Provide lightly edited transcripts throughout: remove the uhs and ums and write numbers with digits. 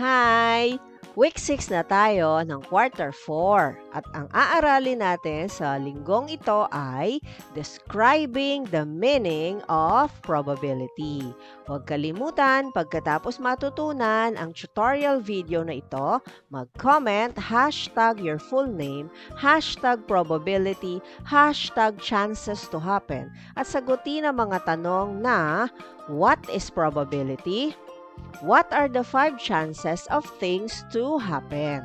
Hi! Week 6 na tayo ng quarter 4 at ang aaralin natin sa linggong ito ay Describing the Meaning of Probability. Huwag kalimutan, pagkatapos matutunan ang tutorial video na ito, mag-comment, hashtag your full name, hashtag probability, hashtag chances to happen at sagutin ang mga tanong na what is probability? What are the 5 chances of things to happen?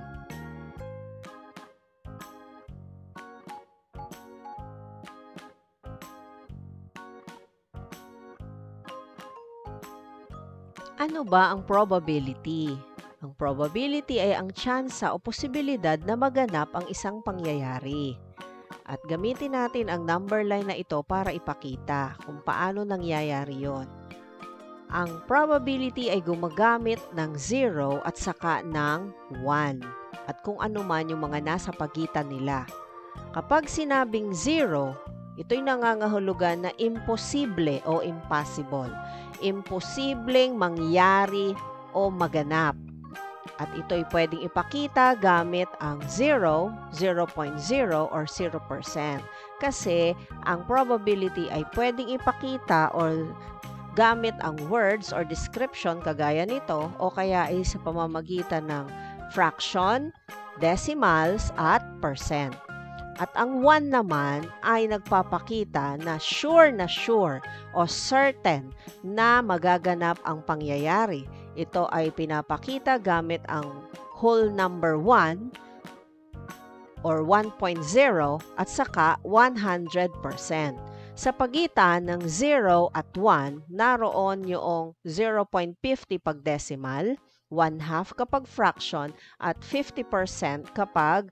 Ano ba ang probability? Ang probability ay ang tsansa o posibilidad na maganap ang isang pangyayari. At gamitin natin ang number line na ito para ipakita kung paano nangyayari yon. Ang probability ay gumagamit ng 0 at saka ng 1 at kung ano man yung mga nasa pagitan nila. Kapag sinabing 0, ito'y nangangahulugan na imposible o impossible. Imposibleng mangyari o maganap. At ito'y pwedeng ipakita gamit ang 0, 0.0 or 0%. Kasi ang probability ay pwedeng ipakita or gamit ang words or description kagaya nito o kaya ay sa pamamagitan ng fraction, decimals at percent. At ang 1 naman ay nagpapakita na sure o certain na magaganap ang pangyayari. Ito ay pinapakita gamit ang whole number 1 or 1.0 at saka 100%. Sa pagitan ng 0 at 1, naroon yung 0.50 pag decimal, 1/2 kapag fraction, at 50% kapag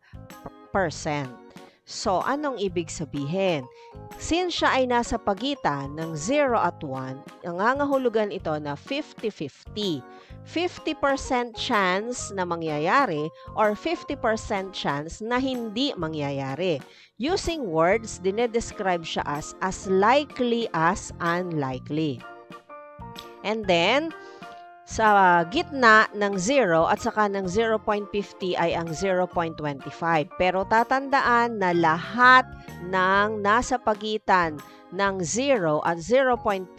percent. So, anong ibig sabihin? Since siya ay nasa pagitan ng 0 at 1, nangangahulugan ito na 50-50. 50% chance na mangyayari or 50% chance na hindi mangyayari. Using words, dinedescribe siya as likely as unlikely. And then, sa gitna ng 0 at saka ng 0.50 ay ang 0.25. Pero tatandaan na lahat ng nasa pagitan ng 0 at 0.50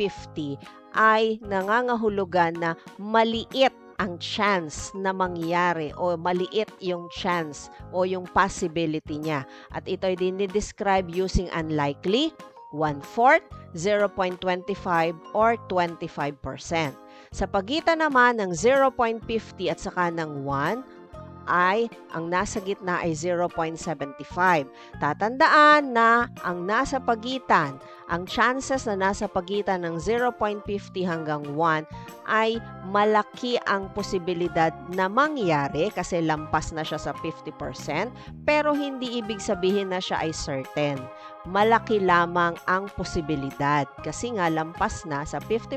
ay nangangahulugan na maliit ang chance na mangyari o maliit yung chance o yung possibility niya. At ito ay dinidescribe using unlikely, 1/4, 0.25 or 25%. Sa pagitan naman ng 0.50 at saka ng 1 ay ang nasa gitna ay 0.75. Tatandaan na ang nasa pagitan, ang chances na nasa pagitan ng 0.50 hanggang 1 ay malaki ang posibilidad na mangyari kasi lampas na siya sa 50% pero hindi ibig sabihin na siya ay certain. Malaki lamang ang posibilidad kasi nga lampas na sa 50%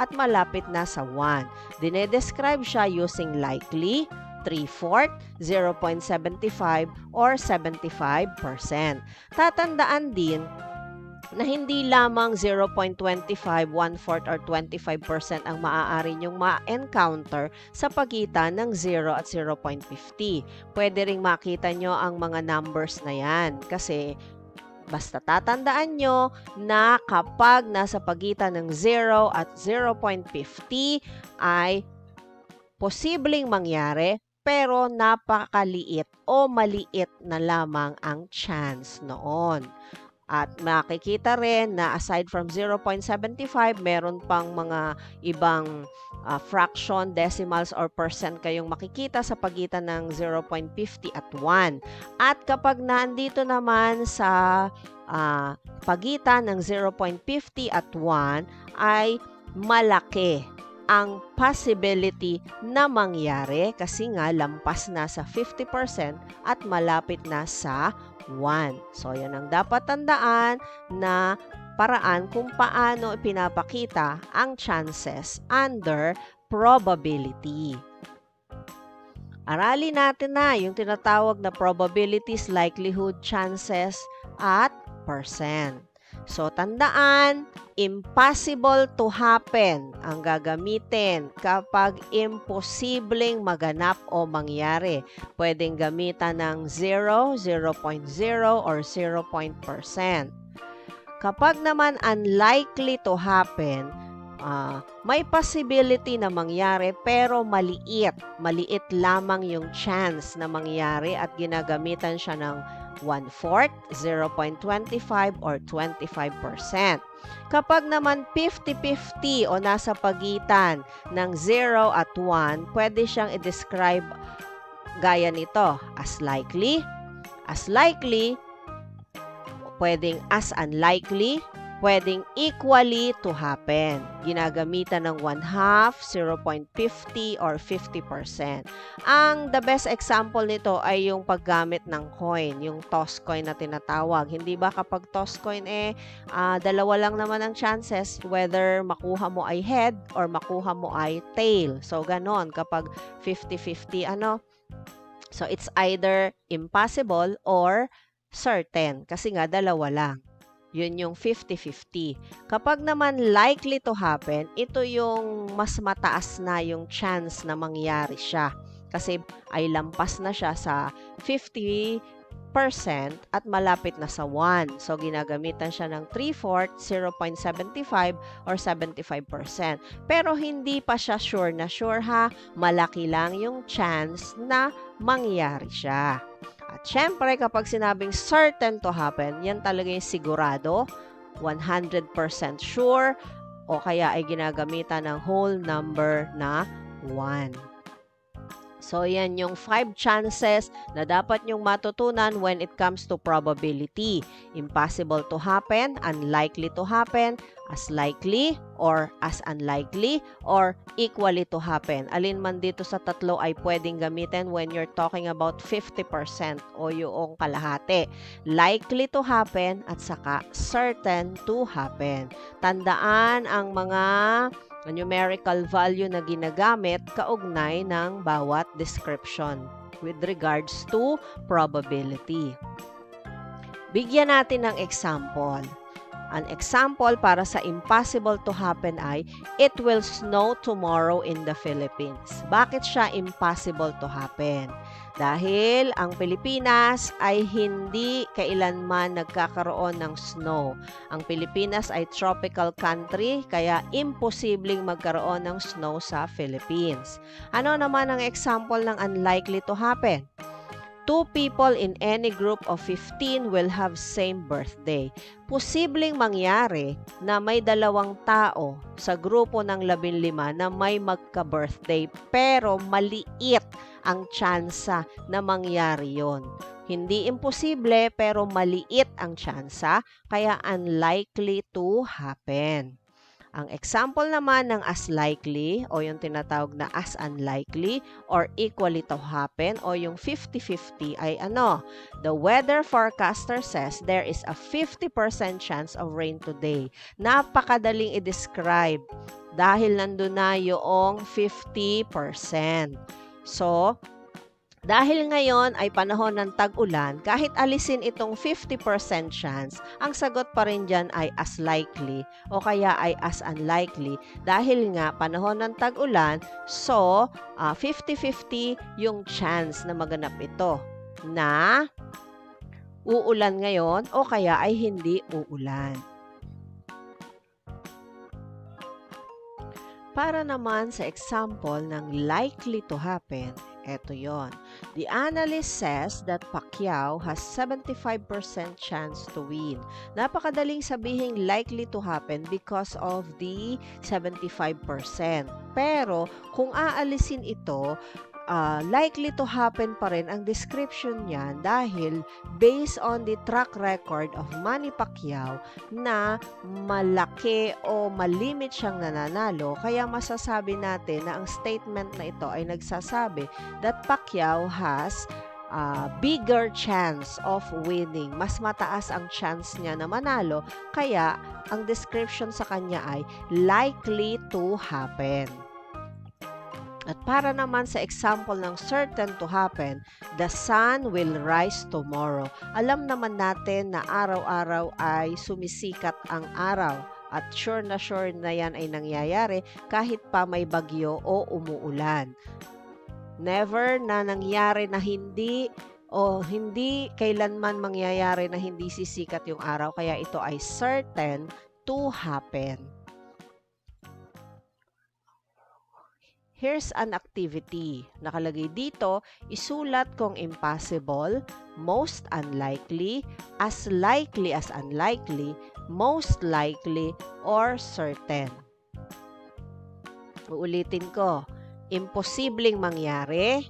at malapit na sa 1. Dinedescribe siya using likely, 3/4, 0.75 or 75%. Tatandaan din na hindi lamang 0.25, 1/4 or 25% ang maaari niyong ma-encounter sa pagitan ng 0 at 0.50. Pwede ring makita nyo ang mga numbers na yan kasi basta tatandaan nyo na kapag nasa pagitan ng 0 at 0.50 ay posibleng mangyari pero napakaliit o maliit na lamang ang chance noon. At makikita rin na aside from 0.75, meron pang mga ibang fraction, decimals, or percent kayong makikita sa pagitan ng 0.50 at 1. At kapag nandito naman sa pagitan ng 0.50 at 1 ay malaki ang possibility na mangyari kasi nga lampas na sa 50% at malapit na sa 1. So, yan ang dapat tandaan na paraan kung paano ipinapakita ang chances under probability. Aralin natin na yung tinatawag na probabilities, likelihood, chances, at percent. So, tandaan, impossible to happen ang gagamitin kapag imposibleng maganap o mangyari. Pwedeng gamitan ng 0, 0.0, or 0%. Kapag naman unlikely to happen, may possibility na mangyari pero maliit. Maliit lamang yung chance na mangyari at ginagamitan siya ng 1/4, 0.25, or 25%. Kapag naman 50-50 o nasa pagitan ng 0 at 1, pwede siyang i-describe gaya nito, as likely, pwedeng as unlikely, pwedeng equally to happen. Ginagamitan ng 1/2, 0.50, or 50%. Ang the best example nito ay yung paggamit ng coin, yung toss coin na tinatawag. Hindi ba kapag toss coin dalawa lang naman ang chances whether makuha mo ay head or makuha mo ay tail. So, ganon kapag 50-50, So, it's either impossible or certain kasi nga dalawa lang. Yun yung 50-50. Kapag naman likely to happen, ito yung mas mataas na yung chance na mangyari siya. Kasi ay lampas na siya sa 50% at malapit na sa 1. So, ginagamitan siya ng 3/4, 0.75, or 75%. Pero hindi pa siya sure na sure ha. Malaki lang yung chance na mangyari siya. At syempre, kapag sinabing certain to happen, yan talaga yung sigurado, 100% sure, o kaya ay ginagamitan ng whole number na 1. So, yan yung 5 chances na dapat nyong matutunan when it comes to probability. Impossible to happen, unlikely to happen, as likely, or as unlikely, or equally to happen. Alin man dito sa tatlo ay pwedeng gamitin when you're talking about 50% o yung kalahati. Likely to happen at saka certain to happen. Tandaan ang mga numerical value na ginagamit kaugnay ng bawat description with regards to probability. Bigyan natin ng example. An example para sa impossible to happen ay, it will snow tomorrow in the Philippines. Bakit siya impossible to happen? Dahil ang Pilipinas ay hindi kailanman nagkakaroon ng snow. Ang Pilipinas ay tropical country, kaya imposibleng magkaroon ng snow sa Philippines. Ano naman ang example ng unlikely to happen? 2 people in any group of 15 will have same birthday. Posibleng mangyari na may dalawang tao sa grupo ng 15 na may magka-birthday pero maliit ang tsansa na mangyari yon. Hindi imposible pero maliit ang tsansa kaya unlikely to happen. Ang example naman ng as likely o yung tinatawag na as unlikely or equally to happen o yung 50-50 ay the weather forecaster says there is a 50% chance of rain today. Napakadaling i-describe dahil nandun na yung 50%. So, dahil ngayon ay panahon ng tag-ulan, kahit alisin itong 50% chance, ang sagot pa rin dyan ay as likely o kaya ay as unlikely. Dahil nga panahon ng tag-ulan, so 50-50 yung chance na maganap ito na uulan ngayon o kaya ay hindi uulan. Para naman sa example ng likely to happen, eto yon. The analyst says that Pacquiao has 75% chance to win. Napakadaling sabihin likely to happen because of the 75%. Pero kung aalisin ito, likely to happen pa rin ang description niya dahil based on the track record of Manny Pacquiao na malaki o malimit siyang nananalo, kaya masasabi natin na ang statement na ito ay nagsasabi that Pacquiao has bigger chance of winning. Mas mataas ang chance niya na manalo, kaya ang description sa kanya ay likely to happen. At para naman sa example ng certain to happen, the sun will rise tomorrow. Alam naman natin na araw-araw ay sumisikat ang araw. At sure na yan ay nangyayari kahit pa may bagyo o umuulan. Never na nangyari na hindi o hindi kailanman mangyayari na hindi sisikat yung araw. Kaya ito ay certain to happen. Here's an activity. Nakalagay dito, isulat kung impossible, most unlikely as unlikely, most likely, or certain. Uulitin ko, imposibleng mangyari,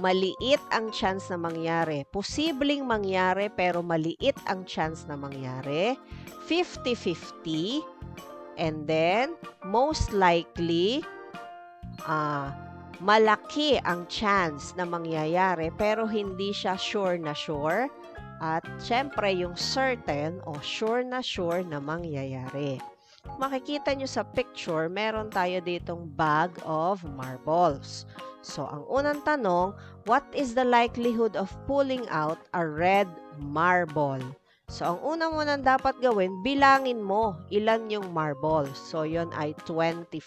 maliit ang chance na mangyari, posibleng mangyari pero maliit ang chance na mangyari, 50-50, and then most likely, malaki ang chance na mangyayari pero hindi siya sure. At syempre yung certain o sure na mangyayari. Makikita nyo sa picture, meron tayo ditong bag of marbles. So ang unang tanong, what is the likelihood of pulling out a red marble? So ang unang dapat gawin, bilangin mo ilan yung marbles. So yon ay 25.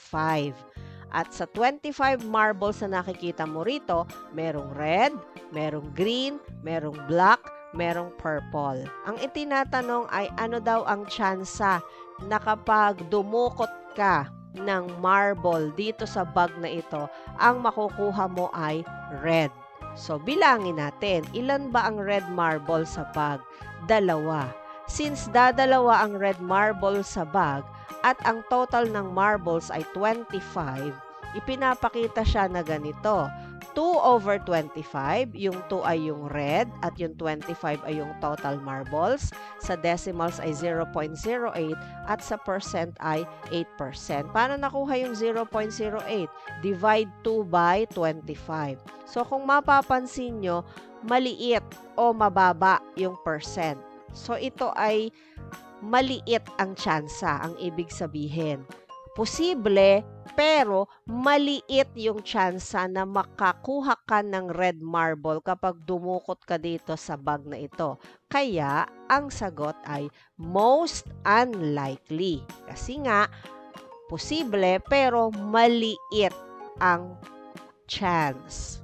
At sa 25 marbles na nakikita mo rito, merong red, merong green, merong black, merong purple. Ang itinatanong ay ano daw ang tsansa na kapag dumukot ka ng marble dito sa bag na ito, ang makukuha mo ay red. So bilangin natin, ilan ba ang red marble sa bag? 2. Since dadalawa ang red marble sa bag at ang total ng marbles ay 25, ipinapakita siya na ganito, 2/25, yung 2 ay yung red at yung 25 ay yung total marbles, sa decimals ay 0.08 at sa percent ay 8%. Paano nakuha yung 0.08? Divide 2 by 25. So kung mapapansin nyo, maliit o mababa yung percent. So ito ay maliit ang tsansa, ang ibig sabihin. Posible pero maliit yung tsansa na makakuha ka ng red marble kapag dumukot ka dito sa bag na ito. Kaya ang sagot ay most unlikely. Kasi nga posible pero maliit ang chance.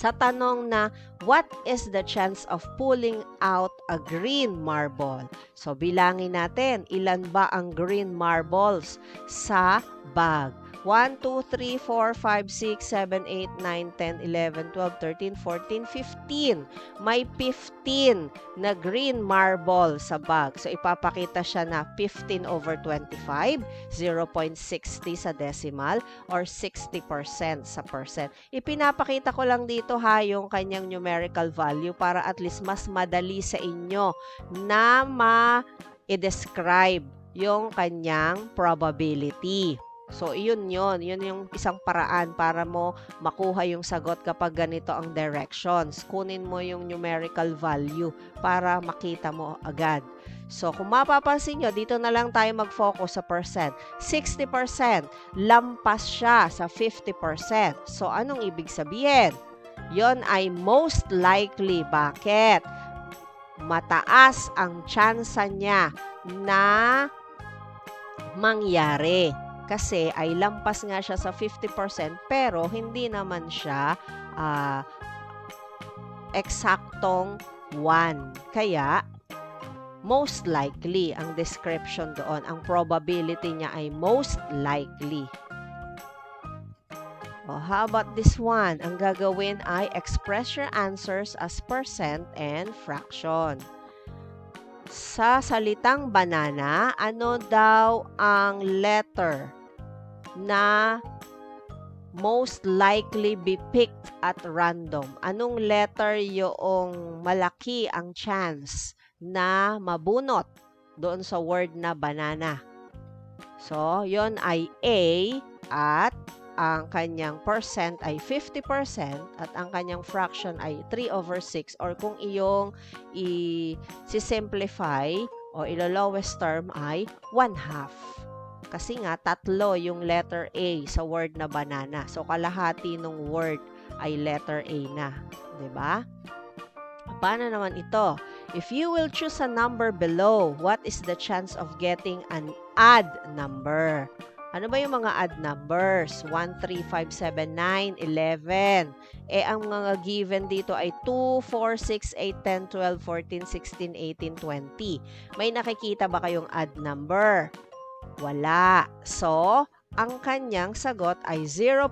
Sa tanong na, what is the chance of pulling out a green marble? So, bilangin natin, ilan ba ang green marbles sa bag? 1, 2, 3, 4, 5, 6, 7, 8, 9, 10, 11, 12, 13, 14, 15. May 15 na green marble sa bag. So, ipapakita siya na 15/25, 0.60 sa decimal, or 60% sa percent. Ipinapakita ko lang dito ha yung kanyang numerical value para at least mas madali sa inyo na ma-describe yung kanyang probability. So, yun yung isang paraan para mo makuha yung sagot kapag ganito ang directions. Kunin mo yung numerical value para makita mo agad. So, kung mapapansin nyo, dito na lang tayo mag-focus sa percent. 60%, lampas siya sa 50%. So, anong ibig sabihin? Yon ay most likely. Bakit? Mataas ang tsansa niya na mangyari. Kasi ay lampas nga siya sa 50% pero hindi naman siya eksaktong 1. Kaya most likely ang description doon. Ang probability niya ay most likely. Oh, how about this one? Ang gagawin ay express your answers as percent and fraction. Sa salitang banana, ano daw ang letter na most likely be picked at random? Anong letter yung malaki ang chance na mabunot doon sa word na banana? So, yon ay A at ang kanyang percent ay 50% at ang kanyang fraction ay 3/6 or kung iyong i-simplify o ilo-lowest term ay 1/2. Kasi nga, 3 yung letter A sa word na banana. So, kalahati ng word ay letter A na. Diba? Paano naman ito? If you will choose a number below, what is the chance of getting an odd number? Ano ba yung mga odd numbers? 1, 3, 5, 7, 9, 11. Eh, ang mga given dito ay 2, 4, 6, 8, 10, 12, 14, 16, 18, 20. May nakikita ba kayong odd number? Wala. So, ang kanyang sagot ay 0%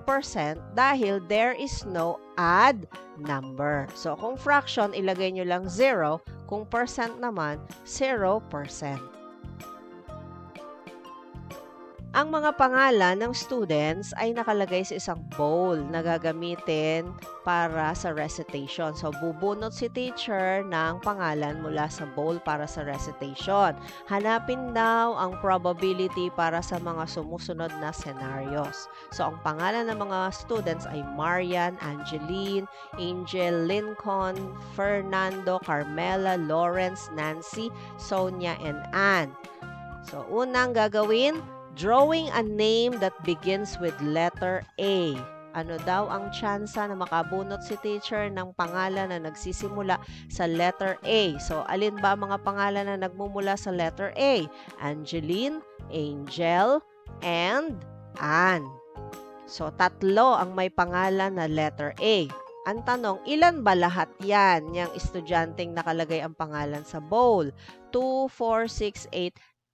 dahil there is no odd number. So, kung fraction, ilagay nyo lang 0. Kung percent naman, 0%. Ang mga pangalan ng students ay nakalagay sa isang bowl na gagamitin para sa recitation. So, bubunot si teacher ng pangalan mula sa bowl para sa recitation. Hanapin daw ang probability para sa mga sumusunod na scenarios. So, ang pangalan ng mga students ay Marian, Angeline, Angel, Lincoln, Fernando, Carmela, Lawrence, Nancy, Sonia, and Anne. So, unang gagawin, drawing a name that begins with letter A. Ano daw ang tsansa na makabunot si teacher ng pangalan na nagsisimula sa letter A? So, alin ba ang mga pangalan na nagmumula sa letter A? Angeline, Angel, and Anne. So, 3 ang may pangalan na letter A. Ang tanong, ilan ba lahat yan? Yang estudyanteng nakalagay ang pangalan sa bowl. 2, 4, 6,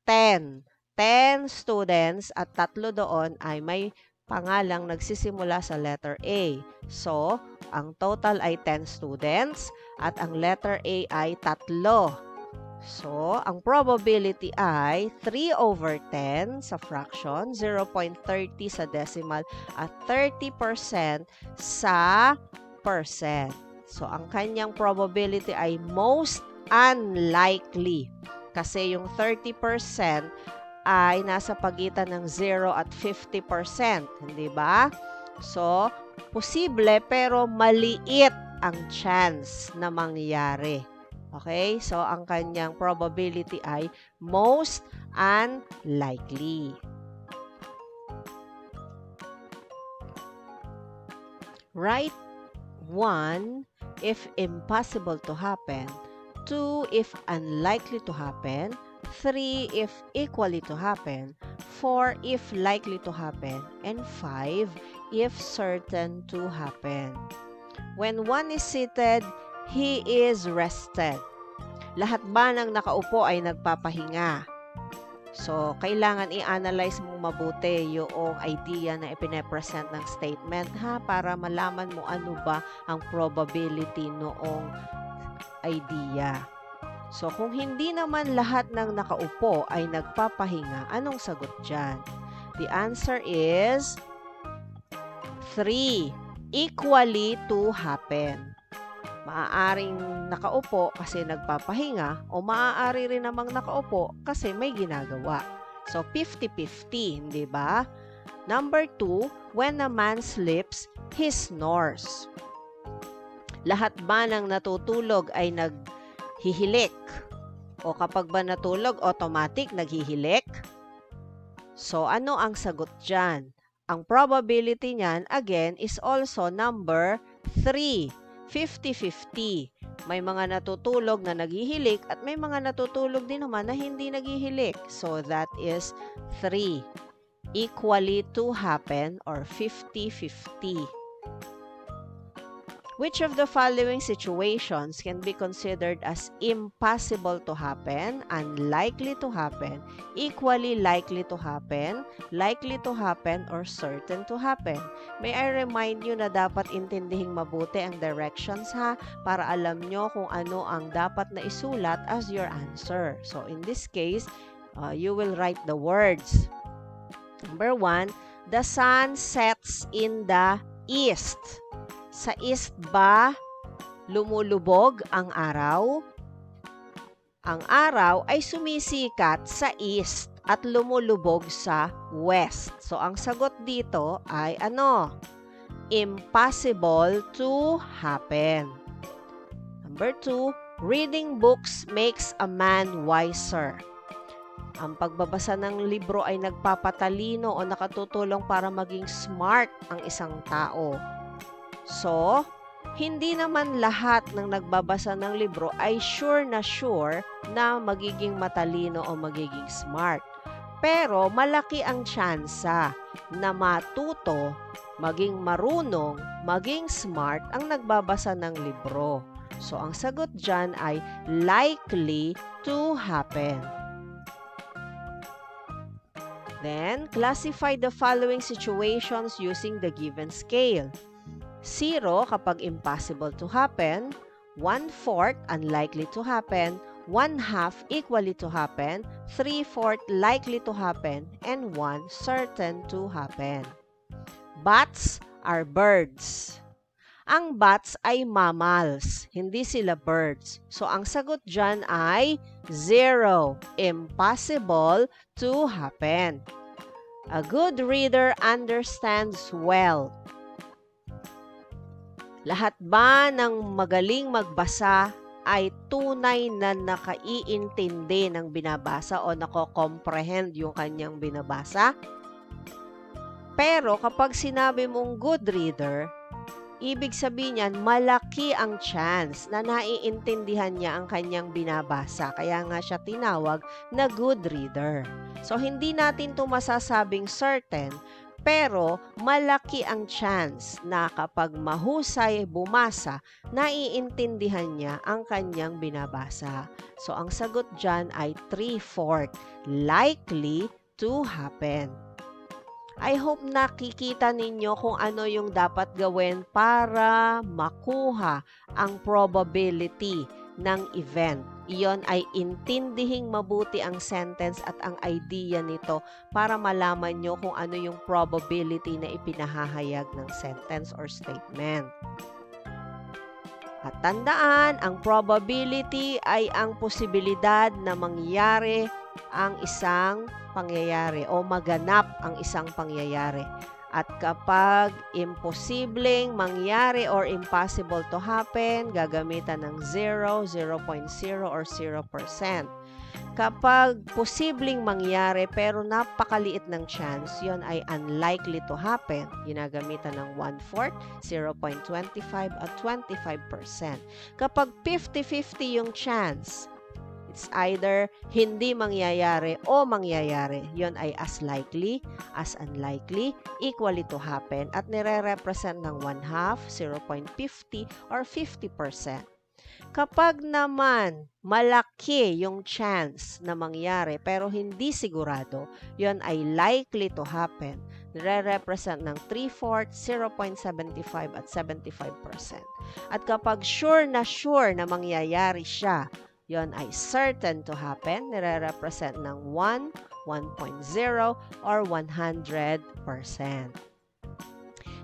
8, 10. 10 students at 3 doon ay may pangalang nagsisimula sa letter A. So, ang total ay 10 students at ang letter A ay 3. So, ang probability ay 3/10 sa fraction, 0.30 sa decimal at 30% sa percent. So, ang kanyang probability ay most unlikely kasi yung 30% ay nasa pagitan ng 0 at 50%, hindi ba? So, posible pero maliit ang chance na mangyari. Okay? So, ang kanyang probability ay most unlikely. Write 1 if impossible to happen, 2 if unlikely to happen, 3 if equally to happen, 4 if likely to happen, and 5 if certain to happen. When one is seated, he is rested. Lahat ba ng nakaupo ay nagpapahinga? So, kailangan i-analyze mong mabuti yung idea na ipine-present ng statement ha, para malaman mo ano ba ang probability noong idea. So, kung hindi naman lahat ng nakaupo ay nagpapahinga, anong sagot dyan? The answer is 3, equally to happen. Maaaring nakaupo kasi nagpapahinga o maaari rin namang nakaupo kasi may ginagawa. So, 50-50, di ba? Number 2, when a man sleeps, he snores. Lahat ba ng natutulog ay naghihilik? O kapag ba natulog, automatic naghihilik? So, ano ang sagot dyan? Ang probability niyan, again, is also number 3, 50-50. May mga natutulog na naghihilik at may mga natutulog din naman na hindi naghihilik. So, that is 3, equally to happen or 50-50. Which of the following situations can be considered as impossible to happen, unlikely to happen, equally likely to happen, or certain to happen? May I remind you na dapat intindihing mabuti ang directions ha, para alam nyo kung ano ang dapat na isulat as your answer. So, in this case, you will write the words. Number 1, the sun sets in the east. Sa east ba lumulubog ang araw? Ang araw ay sumisikat sa east at lumulubog sa west. So, ang sagot dito ay ano? Impossible to happen. Number 2, reading books makes a man wiser. Ang pagbabasa ng libro ay nagpapatalino o nakatutulong para maging smart ang isang tao. So, hindi naman lahat ng nagbabasa ng libro ay sure na magiging matalino o magiging smart. Pero malaki ang tsansa na matuto, maging marunong, maging smart ang nagbabasa ng libro. So, ang sagot dyan ay likely to happen. Then, classify the following situations using the given scale. 0 kapag impossible to happen, 1/4 unlikely to happen, 1/2 equally to happen, 3/4 likely to happen, and 1 certain to happen. Bats are birds. Ang bats ay mammals, hindi sila birds. So, ang sagot dyan ay 0, impossible to happen. A good reader understands well. Lahat ba ng magaling magbasa ay tunay na nakaiintindi ng binabasa o nakokomprehend yung kanyang binabasa? Pero kapag sinabi mong good reader, ibig sabihin niyan malaki ang chance na naiintindihan niya ang kanyang binabasa. Kaya nga siya tinawag na good reader. So, hindi natin ito masasabing certain, pero malaki ang chance na kapag mahusay bumasa, naiintindihan niya ang kanyang binabasa. So, ang sagot dyan ay 3/4, likely to happen. I hope nakikita ninyo kung ano yung dapat gawin para makuha ang probability ng event. Iyon ay intindihing mabuti ang sentence at ang idea nito para malaman nyo kung ano yung probability na ipinahahayag ng sentence or statement. At tandaan, ang probability ay ang posibilidad na mangyari ang isang pangyayari o maganap ang isang pangyayari. At kapag imposibleng mangyari or impossible to happen, gagamitan ng 0, 0.0, or 0%. Kapag posibleng mangyari pero napakaliit ng chance, yon ay unlikely to happen. Ginagamitan ng 1/4, 0.25, at 25%. Kapag 50-50 yung chance, it's either hindi mangyayari o mangyayari. Yon ay as likely, as unlikely, equally to happen, at nire-represent ng 1/2, 0.50, or 50%. Kapag naman malaki yung chance na mangyari pero hindi sigurado, yon ay likely to happen. Nire-represent ng 3/4, 0.75, at 75%. At kapag sure na mangyayari siya, yon ay certain to happen, nire-represent ng 1, 1.0, or 100%.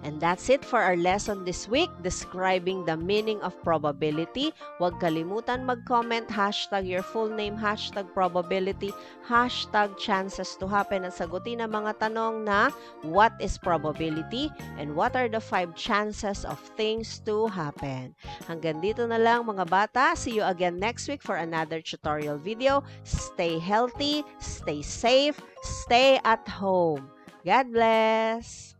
And that's it for our lesson this week, describing the meaning of probability. Huwag kalimutan mag-comment, hashtag your full name, hashtag probability, hashtag chances to happen, at sagutin ang mga tanong na what is probability and what are the 5 chances of things to happen. Hanggang dito na lang mga bata. See you again next week for another tutorial video. Stay healthy, stay safe, stay at home. God bless!